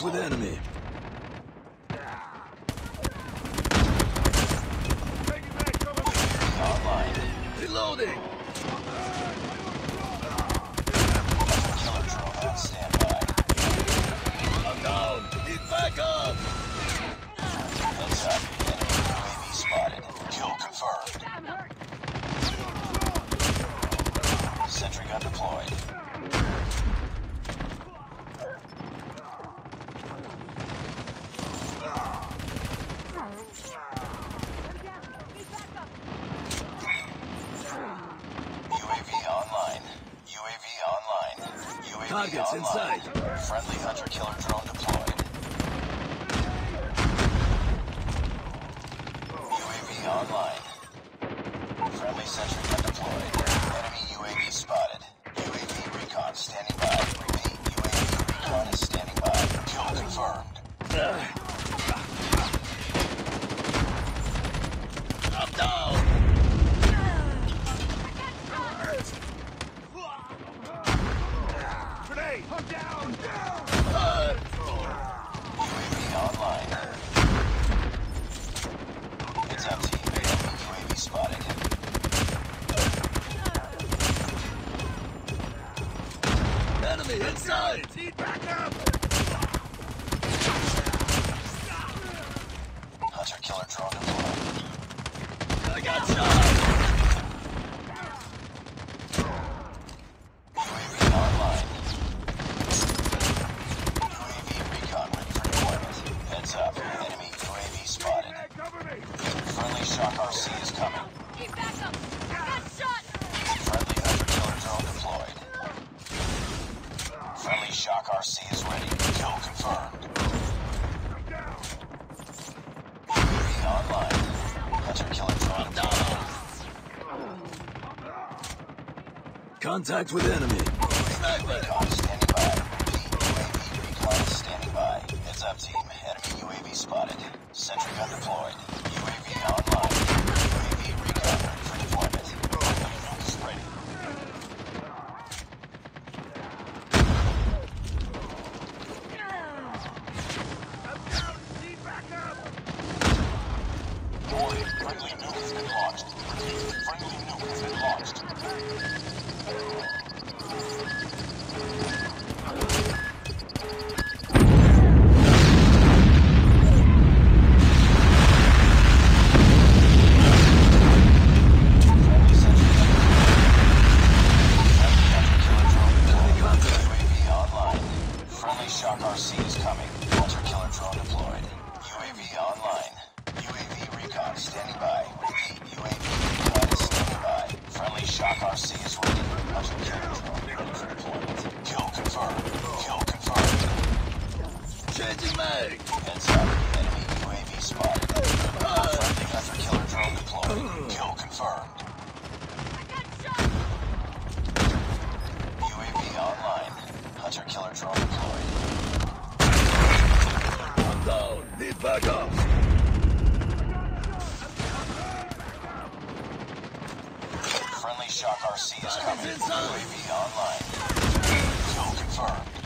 contact with enemy. Online. Reloading. Killer drone on standby. I'm down. Need backup. Enemy spotted. Kill confirmed. Sentry gun deployed. Targets inside. Friendly hunter killer drone deployed. UAV online. Friendly sentry gun deployed. Enemy UAV spotted. UAV recon standing by. Repeat, UAV recon is standing by. Kill confirmed. I'm down. Down! Down! UAV online. It's empty. UAV spotted. Enemy inside! Need backup! Hunter killer drone deployed. I got shot! Contact with enemy. Recon standing by. UAV recon standing by. Heads up team. Enemy UAV spotted. Sentry gun deployed. UAV online. UAV recon for deployment. Nuke is ready. Friendly nuke has been launched. Friendly nuke has been launched. Shock RC is coming. UAV online. Kill confirmed.